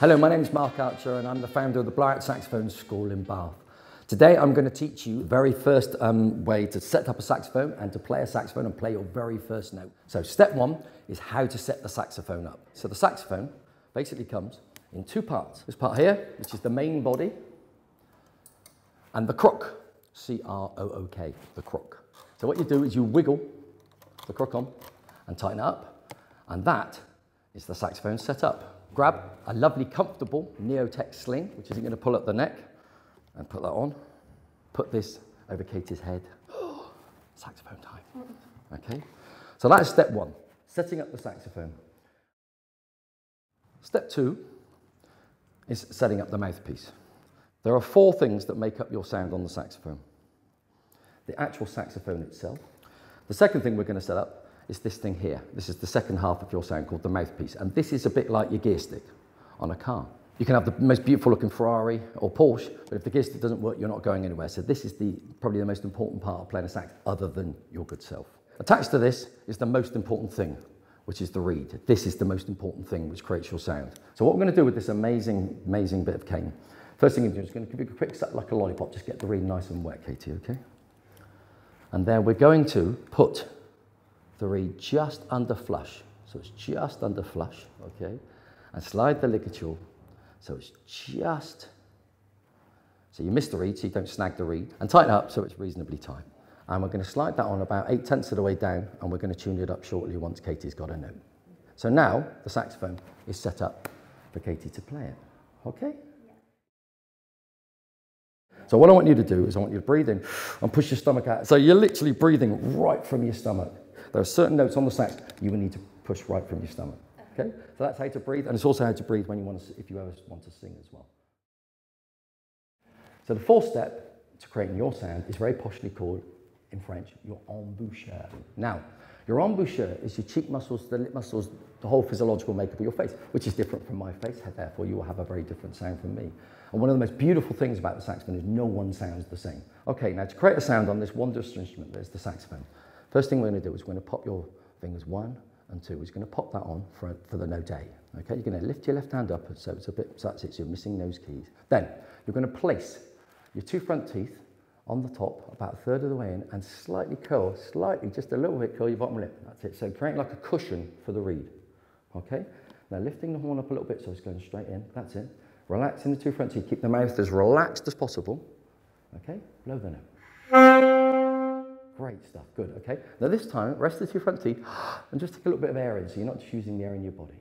Hello, my name is Mark Archer and I'm the founder of the Blowout Saxophone School in Bath. Today I'm going to teach you the very first way to set up a saxophone and to play a saxophone and play your very first note. So step one is how to set the saxophone up. So the saxophone basically comes in two parts. This part here, which is the main body, and the crook, C-R-O-O-K, the crook. So what you do is you wiggle the crook on and tighten it up, and that is the saxophone set up. Grab a lovely, comfortable Neotech sling, which isn't going to pull up the neck, and put that on. Put this over Katie's head. Saxophone time. Okay, so that is step one, setting up the saxophone. Step two is setting up the mouthpiece. There are four things that make up your sound on the saxophone. The actual saxophone itself. The second thing we're going to set up is this thing here. This is the second half of your sound called the mouthpiece. And this is a bit like your gear stick on a car. You can have the most beautiful looking Ferrari or Porsche, but if the gear stick doesn't work, you're not going anywhere. So this is probably the most important part of playing a sax other than your good self. Attached to this is the most important thing, which is the reed. This is the most important thing which creates your sound. So what we're gonna do with this amazing, amazing bit of cane, first thing you do is gonna give you a quick set like a lollipop, just get the reed nice and wet, Katie, okay? And then we're going to put the reed just under flush, so it's just under flush, okay? And slide the ligature, so it's just, so you miss the reed, so you don't snag the reed, and tighten up so it's reasonably tight. And we're gonna slide that on about 8/10 of the way down, and we're gonna tune it up shortly once Katie's got a note. So now the saxophone is set up for Katie to play it, okay? So what I want you to do is I want you to breathe in and push your stomach out. So you're literally breathing right from your stomach. There are certain notes on the sax you will need to push right from your stomach, okay? So that's how to breathe, and it's also how to breathe when you want to, if you ever want to sing as well. So the fourth step to creating your sound is very poshly called, in French, your embouchure. Now, your embouchure is your cheek muscles, the lip muscles, the whole physiological makeup of your face, which is different from my face, therefore you will have a very different sound from me. And one of the most beautiful things about the saxophone is no one sounds the same. Okay, now to create a sound on this wondrous instrument, there's the saxophone. First thing we're going to do is we're going to pop your fingers 1 and 2. We're just going to pop that on for the note A. Okay, you're going to lift your left hand up, so it's a bit, so that's it, so you're missing those keys. Then you're going to place your two front teeth on the top, about 1/3 of the way in, and slightly curl, just a little bit curl your bottom lip. That's it. So create like a cushion for the reed. Okay, now lifting the horn up a little bit, so it's going straight in. That's it. Relaxing the two front teeth, keep the mouth as relaxed as possible. Okay, blow the note. Great stuff, good, okay. Now this time, rest the two front teeth and just take a little bit of air in, so you're not just using the air in your body.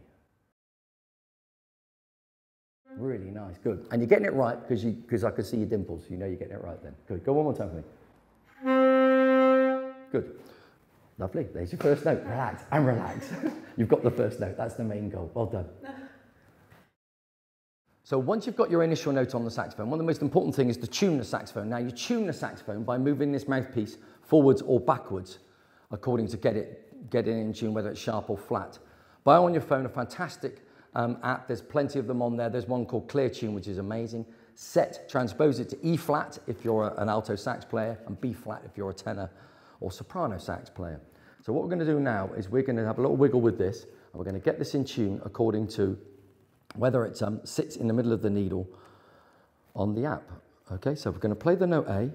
Really nice, good. And you're getting it right because I can see your dimples, so you know you're getting it right then. Good, go one more time for me. Good, lovely, there's your first note. Relax and relax. You've got the first note, that's the main goal, well done. So once you've got your initial note on the saxophone, one of the most important things is to tune the saxophone. Now you tune the saxophone by moving this mouthpiece forwards or backwards according to get it in tune, whether it's sharp or flat. Buy on your phone a fantastic app, there's plenty of them on there. There's one called Clear Tune, which is amazing. Transpose it to E flat if you're an alto sax player, and B flat if you're a tenor or soprano sax player. So what we're gonna do now is we're gonna have a little wiggle with this, and we're gonna get this in tune according to whether it sits in the middle of the needle on the app. Okay, so we're going to play the note A,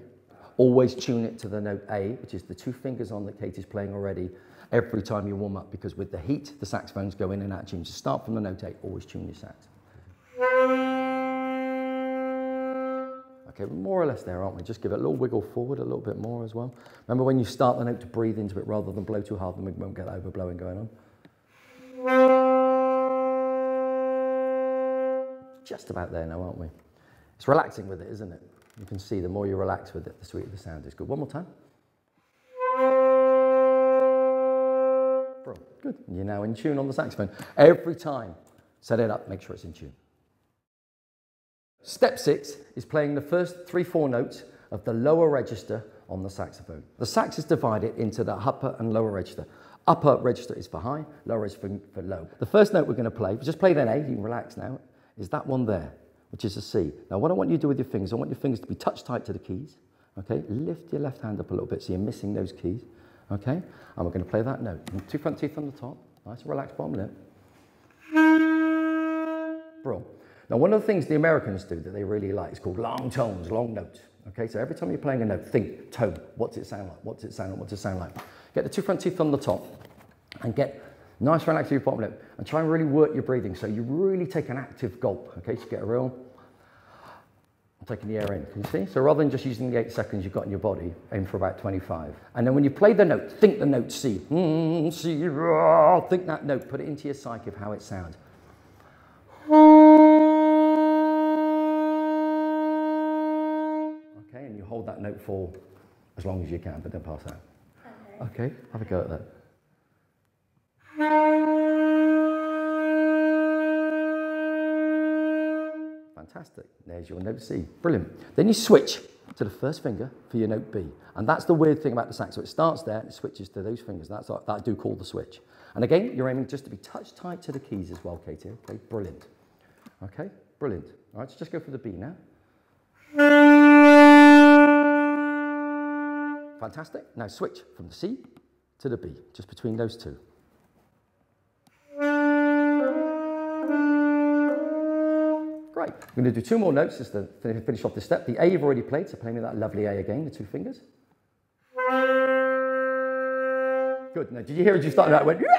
always tune it to the note A, which is the two fingers on that Katie's playing already every time you warm up, because with the heat, the saxophones go in and out tune. So start from the note A, always tune your sax. Okay, we're more or less there, aren't we? Just give it a little wiggle forward, a little bit more as well. Remember when you start the note to breathe into it rather than blow too hard, then we won't get overblowing going on. Just about there now, aren't we? It's relaxing with it, isn't it? You can see the more you relax with it, the sweeter the sound is. Good, one more time. Good, you're now in tune on the saxophone. Every time, set it up, make sure it's in tune. Step six is playing the first 3-4 notes of the lower register on the saxophone. The sax is divided into the upper and lower register. Upper register is for high, lower register for low. The first note we're gonna play, just play an A, you can relax now, is that one there, which is a C. Now what I want you to do with your fingers, I want your fingers to be touch tight to the keys, okay? Lift your left hand up a little bit so you're missing those keys, okay? And we're going to play that note. And two front teeth on the top, nice relaxed bottom lip. Brilliant. Now, one of the things the Americans do that they really like is called long tones, long notes. Okay, so every time you're playing a note, think tone. What's it sound like? What's it sound like? What's it sound like? Get the two front teeth on the top and get nice relax through your bottom lip and try and really work your breathing. So you really take an active gulp. Okay, so get a real, I'm taking the air in, can you see? So rather than just using the 8 seconds you've got in your body, aim for about 25. And then when you play the note, think the note C. C, rah, think that note, put it into your psyche of how it sounds. Okay, and you hold that note for as long as you can, but don't pass out. Okay, have a go at that. Fantastic. There's your note C. Brilliant. Then you switch to the first finger for your note B. And that's the weird thing about the sax. So it starts there and it switches to those fingers. That's what I do call the switch. And again, you're aiming just to be touch tight to the keys as well, Katie. Okay, brilliant. Okay, brilliant. All right, so just go for the B now. Fantastic. Now switch from the C to the B, just between those two. Great. We're going to do two more notes just to finish off this step. The A you've already played, so play me that lovely A again, the two fingers. Good. Now, did you hear as you started out? I went, yeah.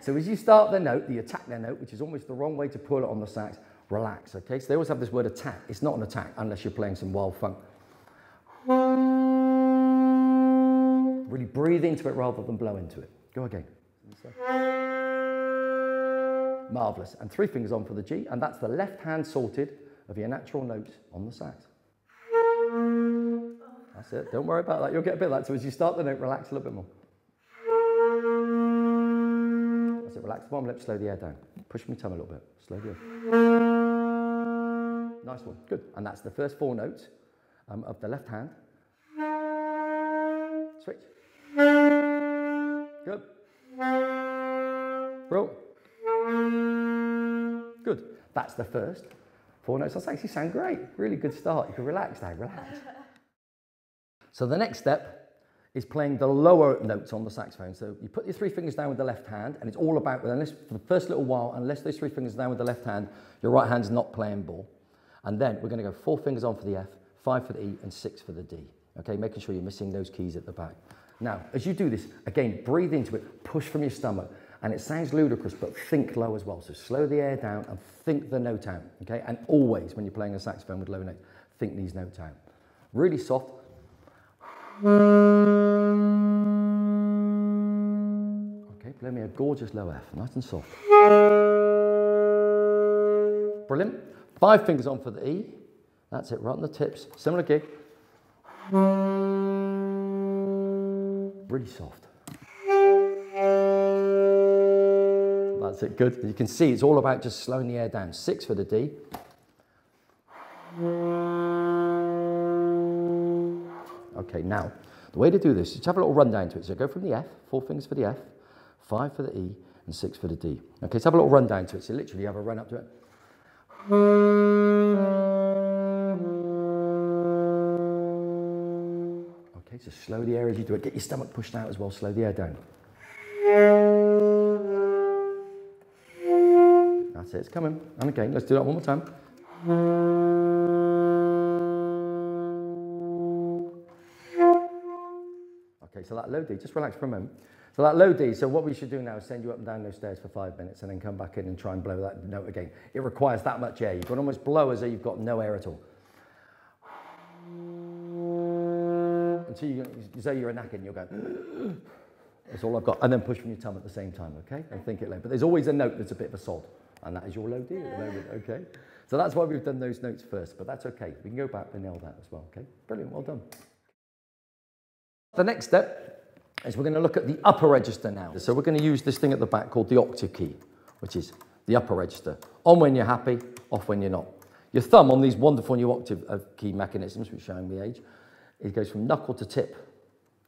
So as you start the note, the attack their note, which is almost the wrong way to pull it on the sax, relax, okay? So they always have this word attack. It's not an attack unless you're playing some wild funk. Really breathe into it rather than blow into it. Go again. Marvellous. And three fingers on for the G, and that's the left hand sorted of your natural notes on the sax. That's it. Don't worry about that. You'll get a bit of that. So as you start the note, relax a little bit more. That's it. Relax the bottom lip, slow the air down. Push my tongue a little bit. Slow the air. Nice one. Good. And that's the first four notes of the left hand. Switch. Good. Roll. Good. That's the first four notes. That's actually sound great. Really good start. You can relax now. Relax. So the next step is playing the lower notes on the saxophone. So you put your three fingers down with the left hand, and it's all about, unless for the first little while, unless those three fingers are down with the left hand, your right hand's not playing ball. And then we're going to go four fingers on for the F, five for the E, and six for the D. Okay, making sure you're missing those keys at the back. Now, as you do this, again, breathe into it, push from your stomach. And it sounds ludicrous, but think low as well. So slow the air down and think the note out, okay? And always, when you're playing a saxophone with low notes, think these notes out. Really soft. Okay, play me a gorgeous low F, nice and soft. Brilliant. Five fingers on for the E. That's it, right on the tips, similar gig. Really soft. That's it, good. You can see it's all about just slowing the air down. Six for the D. Okay, now, the way to do this is to have a little run down to it. So go from the F, four fingers for the F, five for the E, and six for the D. Okay, so have a little run down to it. So literally have a run up to it. So slow the air as you do it. Get your stomach pushed out as well. Slow the air down. That's it. It's coming. And again, let's do that one more time. Okay, so that low D, just relax for a moment. So that low D, so what we should do now is send you up and down those stairs for 5 minutes and then come back in and try and blow that note again. It requires that much air. You can almost blow as though you've got no air at all. Until you're a knack and you'll go, that's all I've got. And then push from your tongue at the same time, okay? And think it low. But there's always a note that's a bit of a sod, and that is your low D at the moment, okay? So that's why we've done those notes first, but that's okay. We can go back and nail that as well, okay? Brilliant, well done. The next step is we're going to look at the upper register now. So we're going to use this thing at the back called the octave key, which is the upper register. On when you're happy, off when you're not. Your thumb on these wonderful new octave key mechanisms, which are showing me age, it goes from knuckle to tip,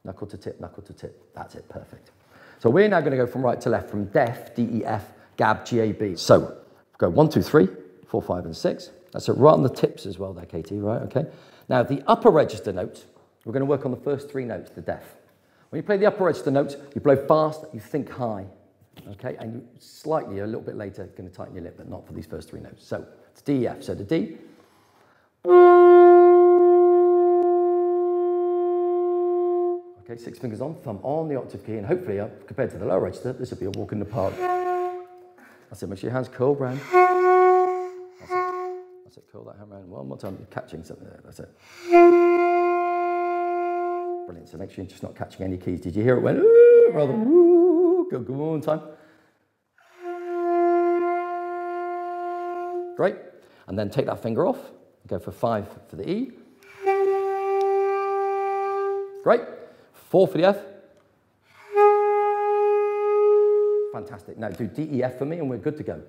knuckle to tip, knuckle to tip. That's it, perfect. So we're now going to go from right to left, from def, D-E-F, gab, G-A-B. So go 1, 2, 3, 4, 5, and 6. That's it, right on the tips as well there, Katie, right, okay? Now the upper register notes, we're going to work on the first three notes, the def. When you play the upper register notes, you blow fast, you think high, okay? And slightly, a little bit later, going to tighten your lip, but not for these first three notes. So it's D, F, so the D. Okay, six fingers on, thumb on the octave key, and hopefully, compared to the lower register, this will be a walk in the park. That's it, make sure your hands curl round. That's it, curl that hand round. One more time, you're catching something there, that's it. Brilliant, so make sure you're just not catching any keys. Did you hear it went, ooh, rather, ooh, go one time. Great, and then take that finger off, go for 5 for the E. Great. 4 for the F. Fantastic. Now do D, E, F for me and we're good to go.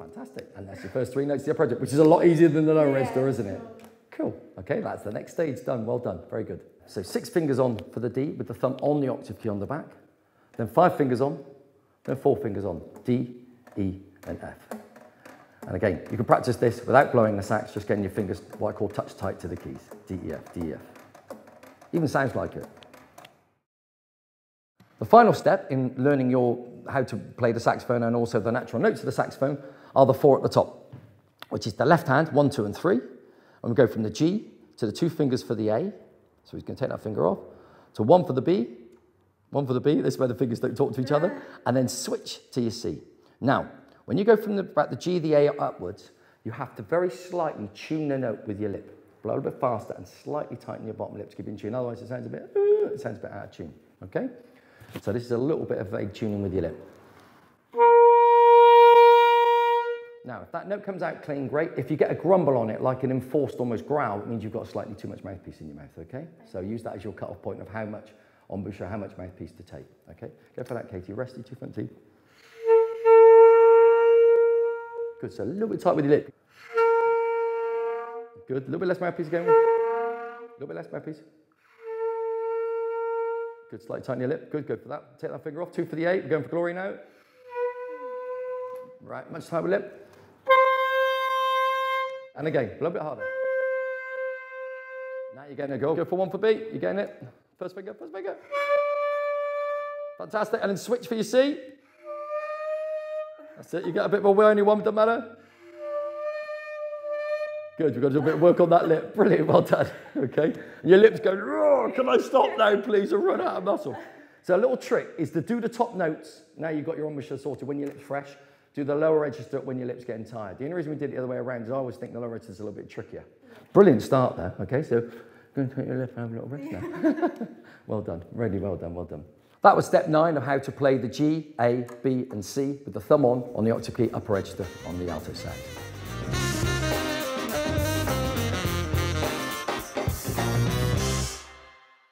Fantastic. And that's your first three notes of your project, which is a lot easier than the lower register, isn't it? Cool. Okay, that's the next stage done. Well done. Very good. So 6 fingers on for the D with the thumb on the octave key on the back. Then 5 fingers on. Then 4 fingers on. D, E, and F. And again, you can practice this without blowing the sax, just getting your fingers, what I call touch tight to the keys. D, E, F, D, E, F. Even sounds like it. The final step in learning how to play the saxophone and also the natural notes of the saxophone are the 4 at the top, which is the left hand, 1, 2, and 3. And we go from the G to the 2 fingers for the A. So we can take that finger off. To 1 for the B, 1 for the B. This is where the fingers don't talk to each other. And then switch to your C. Now, when you go from about the G, the A upwards, you have to very slightly tune the note with your lip. Blow a little bit faster and slightly tighten your bottom lip to keep it in tune. Otherwise, it sounds a bit out of tune, okay? So this is a little bit of vague tuning with your lip. Now, if that note comes out clean, great. If you get a grumble on it, like an enforced almost growl, it means you've got slightly too much mouthpiece in your mouth, okay? So use that as your cut-off point of how much embouchure or how much mouthpiece to take, okay? Go for that, Katie. Rest your two front teeth. Good, so a little bit tight with your lip. Good, a little bit less mouthpiece again. A little bit less mouthpiece. Good, slightly tighten your lip. Good, go for that. Take that finger off. 2 for the 8. We're going for glory now. Right, much tighter with lip. And again, a little bit harder. Now you're getting a go. Go for 1 for B. You're getting it. First finger, first finger. Fantastic. And then switch for your C. That's it, you get a bit more, we're only one, doesn't matter. Good, we've got to do a bit of work on that lip. Brilliant, well done, okay? And your lip's going, oh, can I stop now, please? I've run out of muscle. So a little trick is to do the top notes, now you've got your embouchure sorted when your lip's fresh, do the lower register when your lip's getting tired. The only reason we did it the other way around is I always think the lower register's a little bit trickier. Brilliant start there, okay? So go and take your lip and have a little rest now. Well done, really well done, well done. That was step 9 of how to play the G, A, B, and C with the thumb on the octave key upper register on the alto sax.